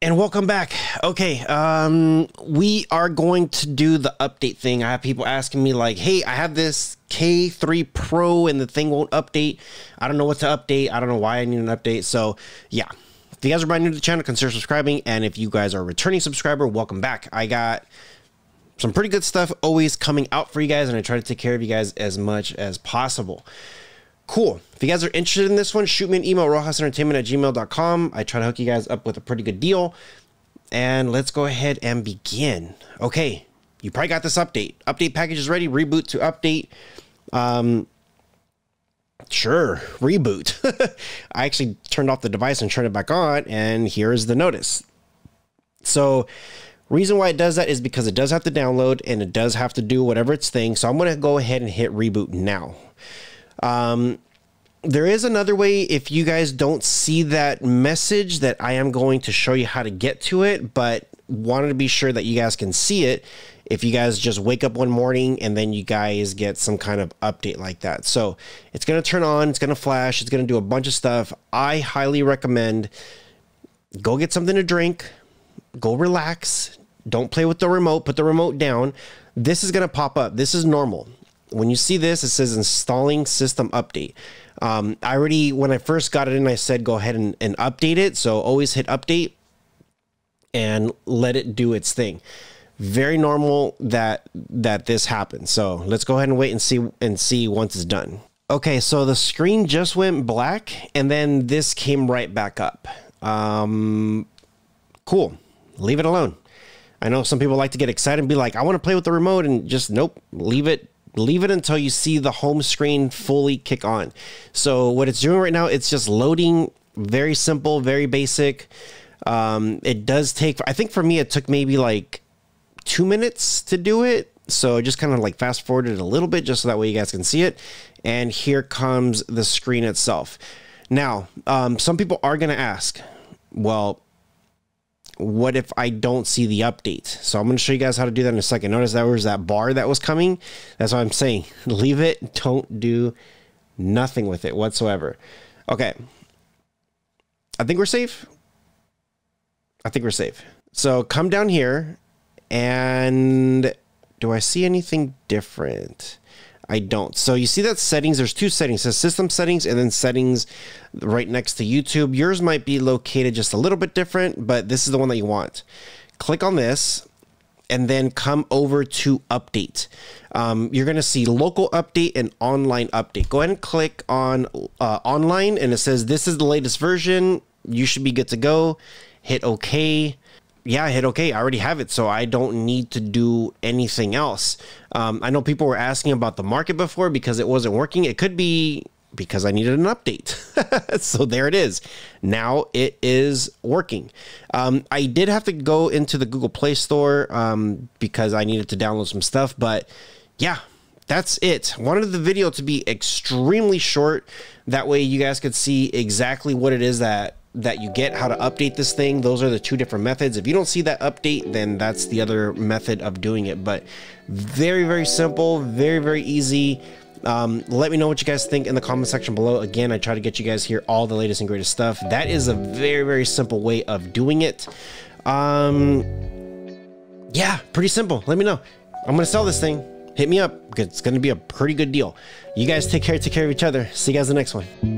And welcome back. Okay, we are going to do the update thing. I have people asking me like, hey, I have this K3 Pro and the thing won't update. I don't know what to update. I don't know why I need an update. So yeah, if you guys are brand new to the channel, consider subscribing. And if you guys are a returning subscriber, welcome back. I got some pretty good stuff always coming out for you guys, and I try to take care of you guys as much as possible. Cool. If you guys are interested in this one, shoot me an email, rojasentertainment@gmail.com. I try to hook you guys up with a pretty good deal. And let's go ahead and begin. Okay, you probably got this update. Update package is ready. Reboot to update. Sure, reboot. I actually turned off the device and turned it back on, and here is the notice. So reason why it does that is because it does have to download, and it does have to do whatever its thing. So I'm going to go ahead and hit reboot now. There is another way. If you guys don't see that message, that I am going to show you how to get to it, but wanted to be sure that you guys can see it. If you guys just wake up one morning and then you guys get some kind of update like that. So it's going to turn on, it's going to flash, it's going to do a bunch of stuff. I highly recommend go get something to drink, go relax. Don't play with the remote, put the remote down. This is going to pop up. This is normal. When you see this, it says installing system update. I already, when I first got it in, I said go ahead and update it. So always hit update and let it do its thing. Very normal that this happens. So let's go ahead and wait and see once it's done. Okay, so the screen just went black and then this came right back up. Cool. Leave it alone. I know some people like to get excited and be like, I want to play with the remote, and just nope, leave it. Leave it until you see the home screen fully kick on. So what it's doing right now, it's just loading. Very simple, very basic. It does take, I think for me, it took maybe like 2 minutes to do it. So just kind of like fast forwarded a little bit just so that way you guys can see it. And here comes the screen itself. Now, some people are going to ask, well, what if I don't see the update? So I'm going to show you guys how to do that in a second. Notice that was that bar that was coming. That's what I'm saying. Leave it. Don't do nothing with it whatsoever. Okay. I think we're safe. I think we're safe. So come down here, and do I see anything different? I don't. So you see that settings, there's two settings. It says system settings and then settings right next to YouTube. Yours might be located just a little bit different, but this is the one that you want. Click on this and then come over to update. You're going to see local update and online update. Go ahead and click on online, and it says this is the latest version. You should be good to go. Hit OK. Yeah, I hit OK. I already have it, so I don't need to do anything else. I know people were asking about the market before because it wasn't working. It could be because I needed an update. So there it is. Now it is working. I did have to go into the Google Play Store because I needed to download some stuff. But yeah, that's it. Wanted the video to be extremely short. That way you guys could see exactly what it is that you get, how to update this thing. Those are the two different methods. If you don't see that update, then that's the other method of doing it. But very, very simple, very, very easy. Let me know what you guys think in the comment section below. Again, I try to get you guys here all the latest and greatest stuff. That is a very, very simple way of doing it. Yeah, pretty simple. Let me know. I'm going to sell this thing. Hit me up. It's going to be a pretty good deal. You guys take care of each other. See you guys in the next one.